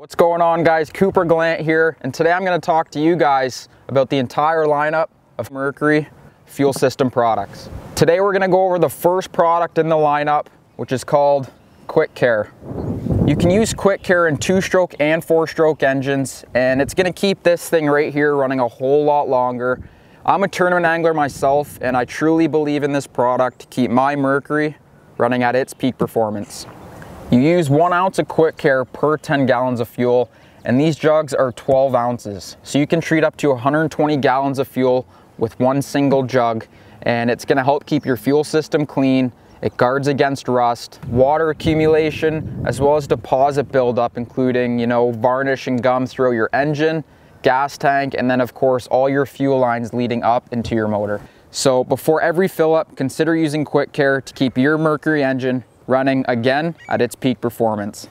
What's going on, guys? Cooper Glant here, and today I'm going to talk to you guys about the entire lineup of Mercury fuel system products. Today we're going to go over the first product in the lineup, which is called Quickare. You can use Quickare in 2-stroke and 4-stroke engines, and it's going to keep this thing right here running a whole lot longer. I'm a tournament angler myself, and I truly believe in this product to keep my Mercury running at its peak performance. You use 1 ounce of Quickare per 10 gallons of fuel, and these jugs are 12 ounces. So you can treat up to 120 gallons of fuel with one single jug, and it's gonna help keep your fuel system clean. It guards against rust, water accumulation, as well as deposit buildup, including, varnish and gum throughout your engine, gas tank, and then of course, all your fuel lines leading up into your motor. So before every fill up, consider using Quickare to keep your Mercury engine running again at its peak performance.